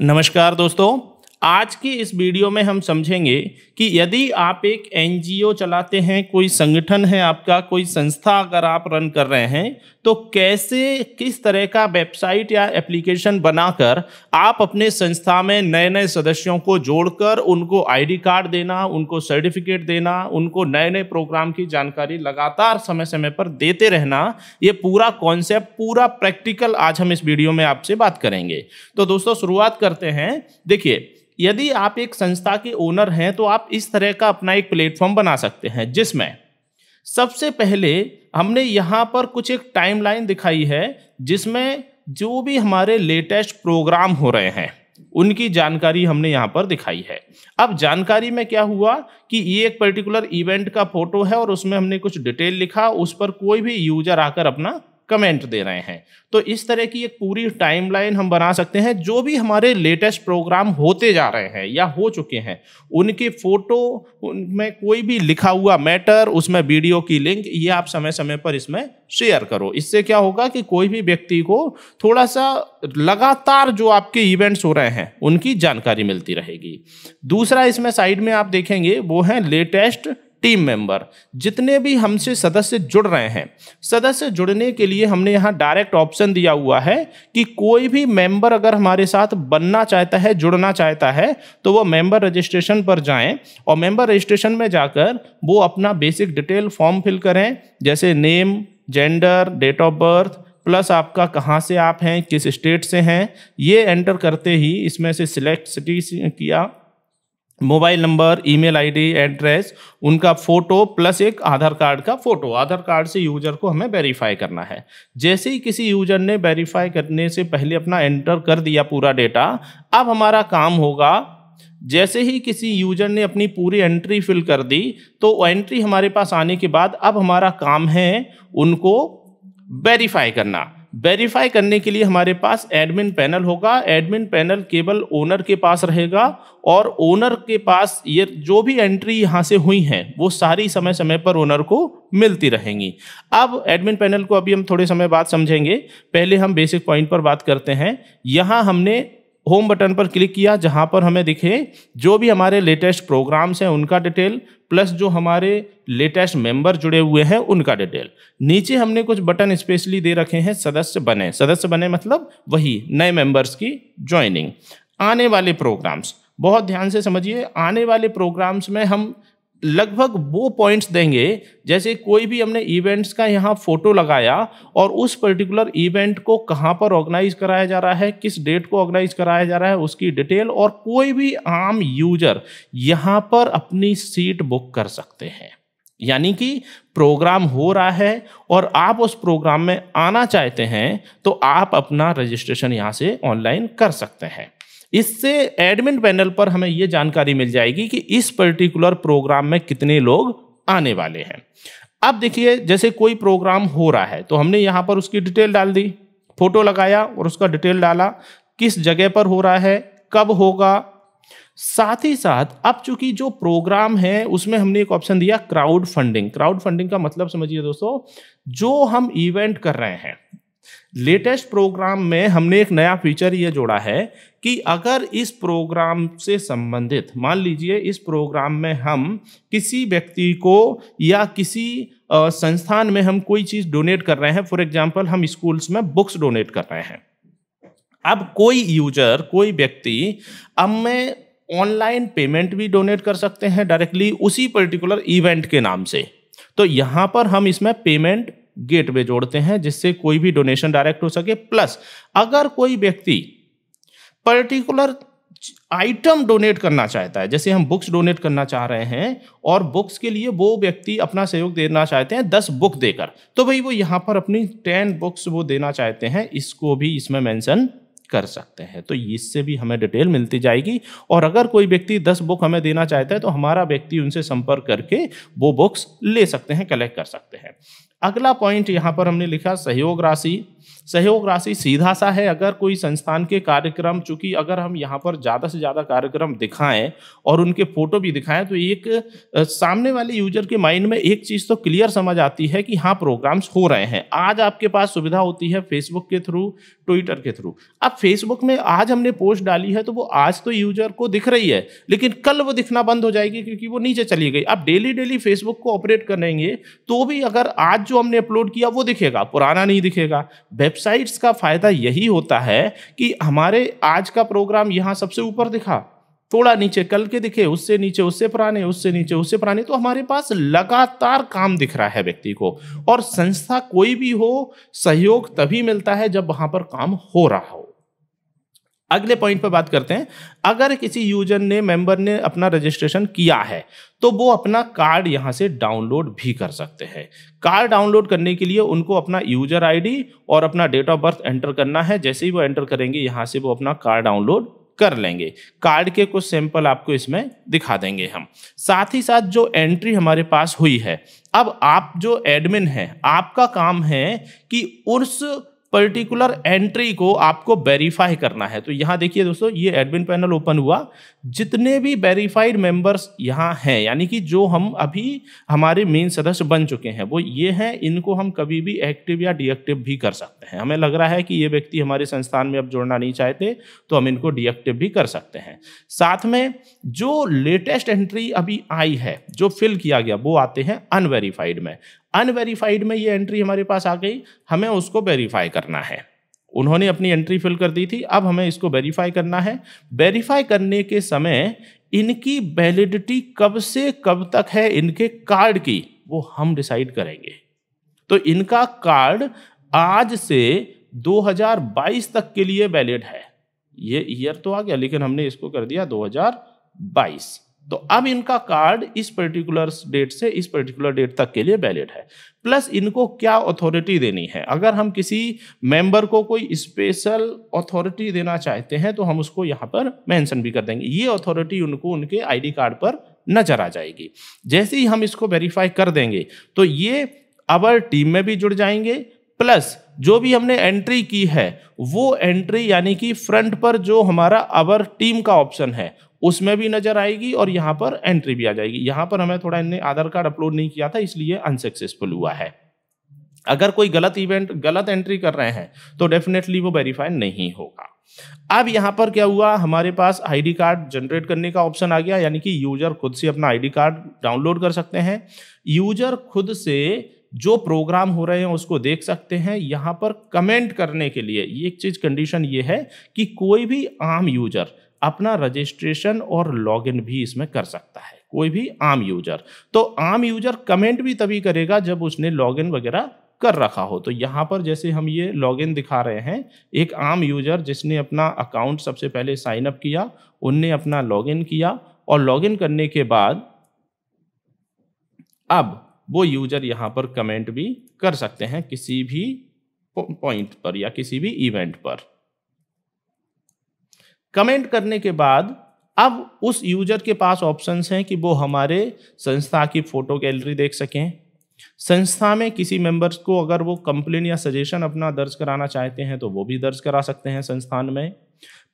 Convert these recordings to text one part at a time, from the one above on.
नमस्कार दोस्तों, आज की इस वीडियो में हम समझेंगे कि यदि आप एक एनजीओ चलाते हैं, कोई संगठन है आपका, कोई संस्था अगर आप रन कर रहे हैं, तो कैसे किस तरह का वेबसाइट या एप्लीकेशन बनाकर आप अपने संस्था में नए नए सदस्यों को जोड़कर उनको आईडी कार्ड देना, उनको सर्टिफिकेट देना, उनको नए नए प्रोग्राम की जानकारी लगातार समय समय पर देते रहना, ये पूरा कॉन्सेप्ट, पूरा प्रैक्टिकल आज हम इस वीडियो में आपसे बात करेंगे। तो दोस्तों शुरुआत करते हैं। देखिए, यदि आप एक संस्था के ओनर हैं तो आप इस तरह का अपना एक प्लेटफॉर्म बना सकते हैं, जिसमें सबसे पहले हमने यहाँ पर कुछ एक टाइमलाइन दिखाई है, जिसमें जो भी हमारे लेटेस्ट प्रोग्राम हो रहे हैं उनकी जानकारी हमने यहाँ पर दिखाई है। अब जानकारी में क्या हुआ कि ये एक पर्टिकुलर इवेंट का फोटो है और उसमें हमने कुछ डिटेल लिखा, उस पर कोई भी यूजर आकर अपना कमेंट दे रहे हैं। तो इस तरह की एक पूरी टाइमलाइन हम बना सकते हैं। जो भी हमारे लेटेस्ट प्रोग्राम होते जा रहे हैं या हो चुके हैं, उनके फोटो, उनमें कोई भी लिखा हुआ मैटर, उसमें वीडियो की लिंक, ये आप समय समय पर इसमें शेयर करो। इससे क्या होगा कि कोई भी व्यक्ति को थोड़ा सा लगातार जो आपके इवेंट्स हो रहे हैं उनकी जानकारी मिलती रहेगी। दूसरा, इसमें साइड में आप देखेंगे वो है लेटेस्ट टीम मेंबर। जितने भी हमसे सदस्य जुड़ रहे हैं, सदस्य जुड़ने के लिए हमने यहाँ डायरेक्ट ऑप्शन दिया हुआ है कि कोई भी मेंबर अगर हमारे साथ बनना चाहता है, जुड़ना चाहता है, तो वो मेंबर रजिस्ट्रेशन पर जाएं और मेंबर रजिस्ट्रेशन में जाकर वो अपना बेसिक डिटेल फॉर्म फिल करें, जैसे name, gender, date of birth, plus आपका कहाँ से आप हैं, किस स्टेट से हैं। ये एंटर करते ही इसमें से सिलेक्ट सिटी किया, mobile number, email ID, address, उनका फोटो, प्लस एक आधार कार्ड का फोटो। आधार कार्ड से यूजर को हमें वेरीफाई करना है। जैसे ही किसी यूजर ने वेरीफाई करने से पहले अपना एंटर कर दिया पूरा डेटा, अब हमारा काम होगा, जैसे ही किसी यूजर ने अपनी पूरी एंट्री फिल कर दी, तो एंट्री हमारे पास आने के बाद अब हमारा काम है उनको वेरीफाई करना। वेरीफाई करने के लिए हमारे पास एडमिन पैनल होगा। एडमिन पैनल केवल ओनर के पास रहेगा और ओनर के पास ये जो भी एंट्री यहाँ से हुई हैं वो सारी समय समय पर ओनर को मिलती रहेंगी। अब एडमिन पैनल को अभी हम थोड़े समय बाद समझेंगे, पहले हम बेसिक पॉइंट पर बात करते हैं। यहाँ हमने होम बटन पर क्लिक किया, जहाँ पर हमें दिखे जो भी हमारे लेटेस्ट प्रोग्राम्स हैं उनका डिटेल, प्लस जो हमारे लेटेस्ट मेंबर जुड़े हुए हैं उनका डिटेल। नीचे हमने कुछ बटन स्पेशली दे रखे हैं, सदस्य बने। सदस्य बने मतलब वही नए मेंबर्स की ज्वाइनिंग। आने वाले प्रोग्राम्स, बहुत ध्यान से समझिए, आने वाले प्रोग्राम्स में हम लगभग वो पॉइंट्स देंगे, जैसे कोई भी हमने इवेंट्स का यहाँ फोटो लगाया और उस पर्टिकुलर इवेंट को कहाँ पर ऑर्गेनाइज कराया जा रहा है, किस डेट को ऑर्गेनाइज कराया जा रहा है, उसकी डिटेल, और कोई भी आम यूजर यहाँ पर अपनी सीट बुक कर सकते हैं। यानी कि प्रोग्राम हो रहा है और आप उस प्रोग्राम में आना चाहते हैं तो आप अपना रजिस्ट्रेशन यहाँ से ऑनलाइन कर सकते हैं। इससे एडमिन पैनल पर हमें ये जानकारी मिल जाएगी कि इस पर्टिकुलर प्रोग्राम में कितने लोग आने वाले हैं। अब देखिए, जैसे कोई प्रोग्राम हो रहा है तो हमने यहाँ पर उसकी डिटेल डाल दी, फोटो लगाया और उसका डिटेल डाला, किस जगह पर हो रहा है, कब होगा। साथ ही साथ अब चूंकि जो प्रोग्राम है उसमें हमने एक ऑप्शन दिया क्राउड फंडिंग। क्राउड फंडिंग का मतलब समझिए दोस्तों, जो हम इवेंट कर रहे हैं, लेटेस्ट प्रोग्राम में हमने एक नया फीचर ये जोड़ा है कि अगर इस प्रोग्राम से संबंधित, मान लीजिए इस प्रोग्राम में हम किसी व्यक्ति को या किसी संस्थान में हम कोई चीज़ डोनेट कर रहे हैं, फॉर एग्जांपल हम स्कूल्स में बुक्स डोनेट कर रहे हैं। अब कोई यूजर, कोई व्यक्ति हमें ऑनलाइन पेमेंट भी डोनेट कर सकते हैं डायरेक्टली उसी पर्टिकुलर इवेंट के नाम से। तो यहाँ पर हम इसमें पेमेंट गेटवे जोड़ते हैं, जिससे कोई भी डोनेशन डायरेक्ट हो सके। प्लस अगर कोई व्यक्ति पर्टिकुलर आइटम डोनेट करना चाहता है, जैसे हम बुक्स डोनेट करना चाह रहे हैं और बुक्स के लिए वो व्यक्ति अपना सहयोग देना चाहते हैं 10 बुक देकर, तो भाई वो यहाँ पर अपनी 10 बुक्स वो देना चाहते हैं, इसको भी इसमें मेंशन कर सकते हैं। तो इससे भी हमें डिटेल मिलती जाएगी और अगर कोई व्यक्ति 10 बुक हमें देना चाहता है तो हमारा व्यक्ति उनसे संपर्क करके वो बुक्स ले सकते हैं, कलेक्ट कर सकते हैं। अगला पॉइंट यहाँ पर हमने लिखा सहयोग राशि। सहयोग राशि सीधा सा है, अगर कोई संस्थान के कार्यक्रम, चूंकि अगर हम यहाँ पर ज़्यादा से ज़्यादा कार्यक्रम दिखाएं और उनके फोटो भी दिखाएं तो एक सामने वाले यूजर के माइंड में एक चीज़ तो क्लियर समझ आती है कि हाँ प्रोग्राम्स हो रहे हैं। आज आपके पास सुविधा होती है फेसबुक के थ्रू, ट्विटर के थ्रू। अब फेसबुक में आज हमने पोस्ट डाली है तो वो आज तो यूजर को दिख रही है, लेकिन कल वो दिखना बंद हो जाएगी क्योंकि वो नीचे चली गई। अब डेली फेसबुक को ऑपरेट करेंगे तो भी अगर आज जो हमने अपलोड किया वो दिखेगा, पुराना नहीं दिखेगा। वेबसाइट्स का फायदा यही होता है कि हमारे आज का प्रोग्राम यहाँ सबसे ऊपर दिखा, थोड़ा नीचे कल के दिखे, उससे नीचे उससे पुराने, उससे नीचे उससे पुराने, तो हमारे पास लगातार काम दिख रहा है व्यक्ति को। और संस्था कोई भी हो, सहयोग तभी मिलता है जब वहां पर काम हो रहा हो। अगले पॉइंट पर बात करते हैं। अगर किसी यूजर ने, मेंबर ने अपना रजिस्ट्रेशन किया है तो वो अपना कार्ड यहाँ से डाउनलोड भी कर सकते हैं। कार्ड डाउनलोड करने के लिए उनको अपना यूजर आईडी और अपना डेट ऑफ बर्थ एंटर करना है। जैसे ही वो एंटर करेंगे यहाँ से वो अपना कार्ड डाउनलोड कर लेंगे। कार्ड के कुछ सैंपल आपको इसमें दिखा देंगे हम। साथ ही साथ जो एंट्री हमारे पास हुई है, अब आप जो एडमिन हैं आपका काम है कि उस पर्टिकुलर एंट्री को आपको वेरीफाई करना है। तो यहाँ देखिए दोस्तों, ये एडमिन पैनल ओपन हुआ। जितने भी वेरीफाइड मेंबर्स यहाँ हैं, यानी कि जो हम अभी हमारे मेन सदस्य बन चुके हैं वो ये हैं, इनको हम कभी भी एक्टिव या डीएक्टिव भी कर सकते हैं। हमें लग रहा है कि ये व्यक्ति हमारे संस्थान में अब जुड़ना नहीं चाहते तो हम इनको डीएक्टिव भी कर सकते हैं। साथ में जो लेटेस्ट एंट्री अभी आई है, जो फिल किया गया, वो आते हैं अनवेरीफाइड में। अनवेरीफाइड में ये एंट्री हमारे पास आ गई, हमें उसको वेरीफाई करना है। उन्होंने अपनी एंट्री फिल कर दी थी, अब हमें इसको वेरीफाई करना है। वेरीफाई करने के समय इनकी वैलिडिटी कब से कब तक है इनके कार्ड की, वो हम डिसाइड करेंगे। तो इनका कार्ड आज से 2022 तक के लिए वैलिड है। ये ईयर तो आ गया लेकिन हमने इसको कर दिया 2022। तो अब इनका कार्ड इस पर्टिकुलर डेट से इस पर्टिकुलर डेट तक के लिए वैलिड है। प्लस इनको क्या अथॉरिटी देनी है, अगर हम किसी मेंबर को कोई स्पेशल अथॉरिटी देना चाहते हैं तो हम उसको यहाँ पर मेंशन भी कर देंगे। ये अथॉरिटी उनको उनके आईडी कार्ड पर नजर आ जाएगी। जैसे ही हम इसको वेरीफाई कर देंगे तो ये अवर टीम में भी जुड़ जाएंगे। प्लस जो भी हमने एंट्री की है वो एंट्री, यानी कि फ्रंट पर जो हमारा अवर टीम का ऑप्शन है उसमें भी नजर आएगी और यहाँ पर एंट्री भी आ जाएगी। यहाँ पर हमें थोड़ा, इनने आधार कार्ड अपलोड नहीं किया था इसलिए अनसक्सेसफुल हुआ है। अगर कोई गलत इवेंट, गलत एंट्री कर रहे हैं तो डेफिनेटली वो वेरीफाई नहीं होगा। अब यहाँ पर क्या हुआ, हमारे पास आईडी कार्ड जनरेट करने का ऑप्शन आ गया, यानी कि यूजर खुद से अपना आईडी कार्ड डाउनलोड कर सकते हैं। यूजर खुद से जो प्रोग्राम हो रहे हैं उसको देख सकते हैं। यहाँ पर कमेंट करने के लिए ये एक चीज़, कंडीशन ये है कि कोई भी आम यूजर अपना रजिस्ट्रेशन और लॉगिन भी इसमें कर सकता है। कोई भी आम यूजर, तो आम यूजर कमेंट भी तभी करेगा जब उसने लॉगिन वगैरह कर रखा हो। तो यहाँ पर जैसे हम ये लॉगिन दिखा रहे हैं, एक आम यूजर जिसने अपना अकाउंट सबसे पहले साइन अप किया, उनने अपना लॉगिन किया और लॉगिन करने के बाद अब वो यूजर यहाँ पर कमेंट भी कर सकते हैं किसी भी पॉइंट पर या किसी भी इवेंट पर। कमेंट करने के बाद अब उस यूजर के पास ऑप्शंस हैं कि वो हमारे संस्था की फोटो गैलरी देख सकें। संस्था में किसी मेंबर्स को अगर वो कंप्लेन या सजेशन अपना दर्ज कराना चाहते हैं तो वो भी दर्ज करा सकते हैं संस्थान में।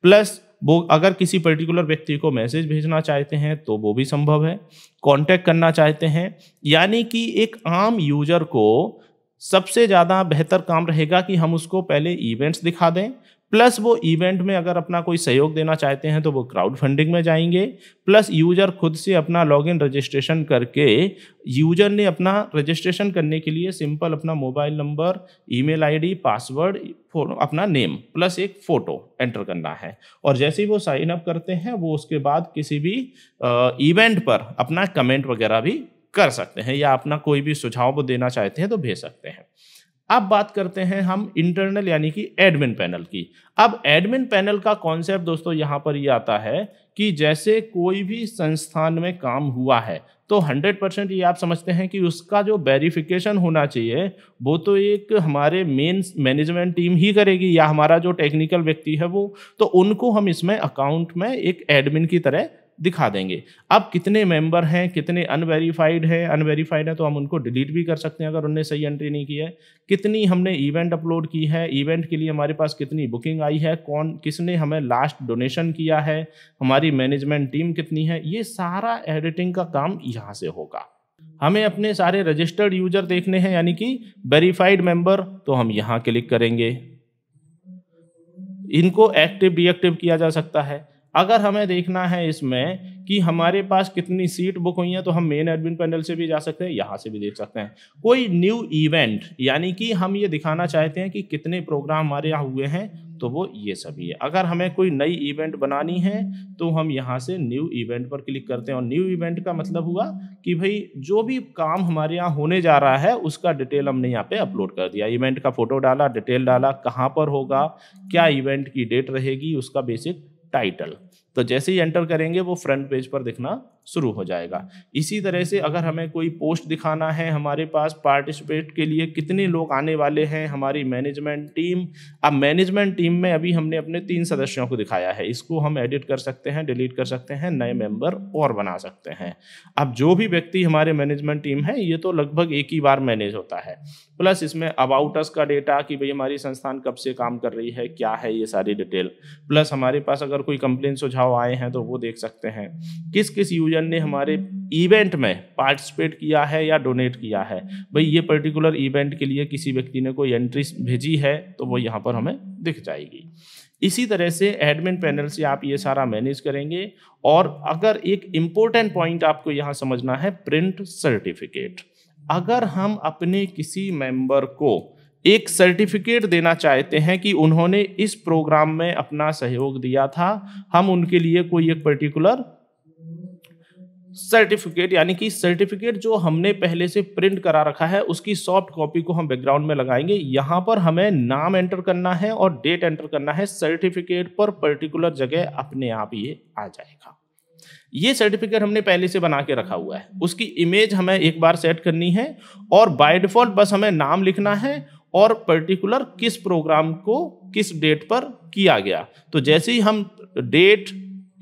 प्लस वो अगर किसी पर्टिकुलर व्यक्ति को मैसेज भेजना चाहते हैं तो वो भी संभव है। कांटेक्ट करना चाहते हैं, यानी कि एक आम यूजर को सबसे ज़्यादा बेहतर काम रहेगा कि हम उसको पहले इवेंट्स दिखा दें। प्लस वो इवेंट में अगर अपना कोई सहयोग देना चाहते हैं तो वो क्राउड फंडिंग में जाएंगे। प्लस यूजर खुद से अपना लॉगिन रजिस्ट्रेशन करके, यूजर ने अपना रजिस्ट्रेशन करने के लिए सिंपल अपना mobile number, email ID, password, अपना नेम प्लस एक फ़ोटो एंटर करना है। और जैसे ही वो साइन अप करते हैं वो उसके बाद किसी भी इवेंट पर अपना कमेंट वगैरह भी कर सकते हैं या अपना कोई भी सुझाव वो देना चाहते हैं तो भेज सकते हैं। अब बात करते हैं हम इंटरनल यानी कि एडमिन पैनल की। अब एडमिन पैनल का कॉन्सेप्ट दोस्तों यहाँ पर ये आता है कि जैसे कोई भी संस्थान में काम हुआ है तो 100% ये आप समझते हैं कि उसका जो वेरिफिकेशन होना चाहिए वो तो एक हमारे मेन मैनेजमेंट टीम ही करेगी या हमारा जो टेक्निकल व्यक्ति है वो, तो उनको हम इसमें अकाउंट में एक एडमिन की तरह दिखा देंगे। अब कितने मेंबर हैं, कितने अनवेरीफाइड है, अनवेरीफाइड है तो हम उनको डिलीट भी कर सकते हैं अगर उनने सही एंट्री नहीं की है। कितनी हमने इवेंट अपलोड की है, इवेंट के लिए हमारे पास कितनी बुकिंग आई है, कौन किसने हमें लास्ट डोनेशन किया है, हमारी मैनेजमेंट टीम कितनी है, ये सारा एडिटिंग का काम यहाँ से होगा। हमें अपने सारे रजिस्टर्ड यूजर देखने हैं यानी कि वेरीफाइड मेंबर, तो हम यहाँ क्लिक करेंगे। इनको एक्टिव डीएक्टिव किया जा सकता है। अगर हमें देखना है इसमें कि हमारे पास कितनी सीट बुक हुई है तो हम मेन एडमिन पैनल से भी जा सकते हैं, यहाँ से भी देख सकते हैं। कोई न्यू इवेंट यानी कि हम ये दिखाना चाहते हैं कि कितने प्रोग्राम हमारे यहाँ हुए हैं, तो वो ये सभी है। अगर हमें कोई नई इवेंट बनानी है तो हम यहाँ से न्यू इवेंट पर क्लिक करते हैं, और न्यू इवेंट का मतलब हुआ कि भाई जो भी काम हमारे यहाँ होने जा रहा है उसका डिटेल हमने यहाँ पे अपलोड कर दिया। इवेंट का फोटो डाला, डिटेल डाला, कहाँ पर होगा, क्या इवेंट की डेट रहेगी, उसका बेसिक टाइटल। तो जैसे ही एंटर करेंगे वो फ्रंट पेज पर दिखना शुरू हो जाएगा। इसी तरह से अगर हमें कोई पोस्ट दिखाना है, हमारे पास पार्टिसिपेट के लिए कितने लोग आने वाले हैं, हमारी मैनेजमेंट टीम। अब मैनेजमेंट टीम में अभी हमने अपने 3 सदस्यों को दिखाया है, इसको हम एडिट कर सकते हैं, डिलीट कर सकते हैं, नए मेंबर और बना सकते हैं। अब जो भी व्यक्ति हमारे मैनेजमेंट टीम है ये तो लगभग एक ही बार मैनेज होता है, प्लस इसमें अबाउट अस का डेटा कि भाई हमारी संस्थान कब से काम कर रही है, क्या है, ये सारी डिटेल, प्लस हमारे पास अगर कोई कंप्लेन सुझाव आए हैं तो वो देख सकते हैं। किस किस यूजर ने हमारे इवेंट में पार्टिसिपेट किया है या डोनेट किया है, भाई ये पर्टिकुलर इवेंट के लिए किसी व्यक्ति ने कोई एंट्री भेजी है तो वो यहाँ पर हमें दिख जाएगी। इसी तरह से एडमिन पैनल से आप ये सारा मैनेज करेंगे। और अगर एक इम्पोर्टेंट पॉइंट आपको यहाँ समझना है, प्रिंट सर्टिफिकेट। अगर हम अपने किसी मेंबर को एक सर्टिफिकेट देना चाहते हैं कि उन्होंने इस प्रोग्राम में अपना सहयोग दिया था, हम उनके लिए कोई एक पर्टिकुलर सर्टिफिकेट यानी कि सर्टिफिकेट जो हमने पहले से प्रिंट करा रखा है उसकी सॉफ्ट कॉपी को हम बैकग्राउंड में लगाएंगे। यहाँ पर हमें नाम एंटर करना है और डेट एंटर करना है। सर्टिफिकेट पर पर्टिकुलर जगह अपने आप ये आ जाएगा। ये सर्टिफिकेट हमने पहले से बना के रखा हुआ है, उसकी इमेज हमें एक बार सेट करनी है और बाय डिफॉल्ट बस हमें नाम लिखना है और पर्टिकुलर किस प्रोग्राम को किस डेट पर किया गया। तो जैसे ही हम date,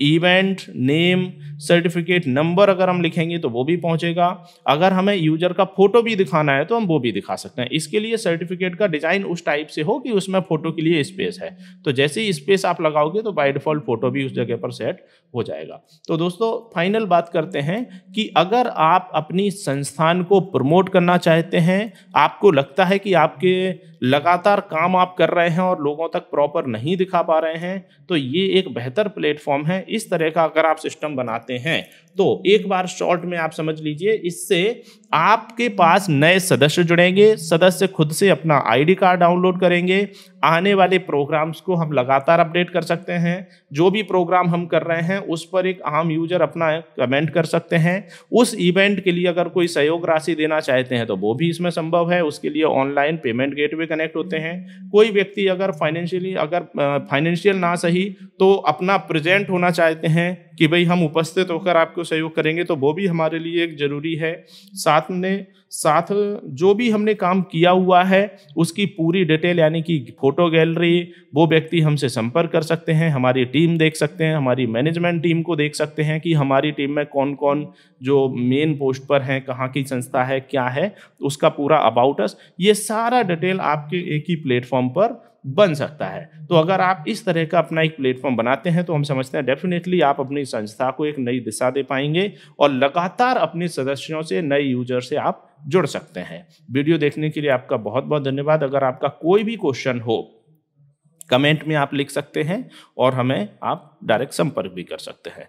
event name, certificate number अगर हम लिखेंगे तो वो भी पहुंचेगा। अगर हमें यूजर का फोटो भी दिखाना है तो हम वो भी दिखा सकते हैं। इसके लिए सर्टिफिकेट का डिजाइन उस टाइप से हो कि उसमें फोटो के लिए स्पेस है, तो जैसे ही स्पेस आप लगाओगे तो बाय डिफॉल्ट फोटो भी उस जगह पर सेट हो जाएगा। तो दोस्तों फाइनल बात करते हैं कि अगर आप अपनी संस्थान को प्रमोट करना चाहते हैं, आपको लगता है कि आपके लगातार काम आप कर रहे हैं और लोगों तक प्रॉपर नहीं दिखा पा रहे हैं, तो ये एक बेहतर प्लेटफॉर्म है। इस तरह का अगर आप सिस्टम बनाते हैं तो एक बार शॉर्ट में आप समझ लीजिए, इससे आपके पास नए सदस्य जुड़ेंगे, सदस्य खुद से अपना आईडी कार्ड डाउनलोड करेंगे, आने वाले प्रोग्राम्स को हम लगातार अपडेट कर सकते हैं, जो भी प्रोग्राम हम कर रहे हैं उस पर एक आम यूजर अपना कमेंट कर सकते हैं, उस इवेंट के लिए अगर कोई सहयोग राशि देना चाहते हैं तो वो भी इसमें संभव है, उसके लिए ऑनलाइन पेमेंट गेटवे कनेक्ट होते हैं। कोई व्यक्ति अगर फाइनेंशियल ना सही तो अपना प्रेजेंट होना चाहते हैं कि भाई हम उपस्थित होकर आपको सहयोग करेंगे, तो वो भी हमारे लिए एक जरूरी है। साथ जो भी हमने काम किया हुआ है उसकी पूरी डिटेल यानी कि फोटो गैलरी, वो व्यक्ति हमसे संपर्क कर सकते हैं, हमारी टीम देख सकते हैं, हमारी मैनेजमेंट टीम को देख सकते हैं कि हमारी टीम में कौन कौन जो मेन पोस्ट पर हैं, कहाँ की संस्था है, क्या है, उसका पूरा अबाउट अस, ये सारा डिटेल आपके एक ही प्लेटफॉर्म पर बन सकता है। तो अगर आप इस तरह का अपना एक प्लेटफॉर्म बनाते हैं तो हम समझते हैं डेफिनेटली आप अपनी संस्था को एक नई दिशा दे पाएंगे और लगातार अपने सदस्यों से, नए यूजर से आप जुड़ सकते हैं। वीडियो देखने के लिए आपका बहुत बहुत धन्यवाद। अगर आपका कोई भी क्वेश्चन हो कमेंट में आप लिख सकते हैं और हमें आप डायरेक्ट संपर्क भी कर सकते हैं।